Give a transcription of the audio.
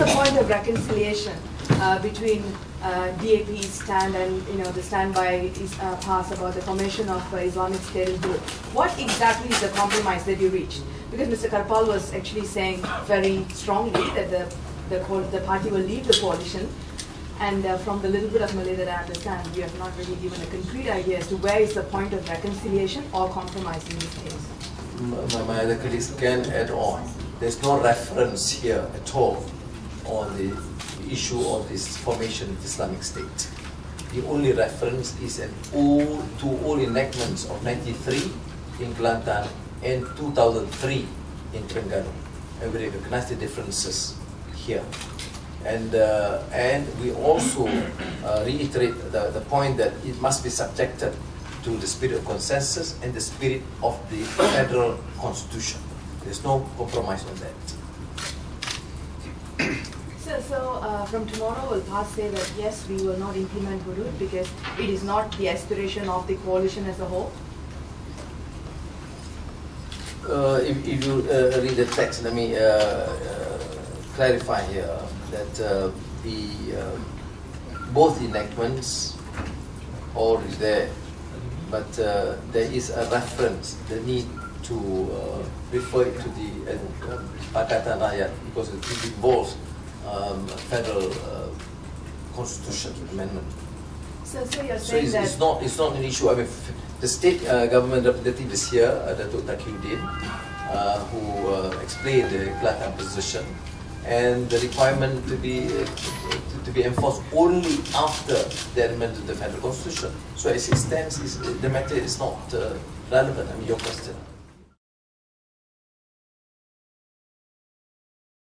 the point of reconciliation between DAP's stand and the stand by PAS about the formation of Islamic State in Europe? What exactly is the compromise that you reached? Because Mr. Karpal was actually saying very strongly that the party will leave the coalition. And from the little bit of Malay that I understand, you have not really given a concrete idea as to where is the point of reconciliation or compromise in this case. My other critics can add on. There's no reference here at all on the issue of this formation of the Islamic State. The only reference is an ode to all enactments of 1993 in Kelantan and 2003 in Terengganu. And we recognize the differences here. And we also reiterate the point that it must be subjected to the spirit of consensus and the spirit of the federal constitution. There's no compromise on that. So from tomorrow, will PAS say that yes, we will not implement Hudud because it is not the aspiration of the coalition as a whole? If you read the text, let me clarify here. That both enactments all is there, but there is a reference, the need to refer it to the Pakatan Rakyat because it involves federal constitution amendment. So you're saying that it's not an issue. I mean, the state government representative is here, Datuk Taqiyuddin, who explained the Kelantan position. And the requirement to be enforced only after the amendment to the federal constitution. So as it stands, the matter is not relevant. I mean, your question.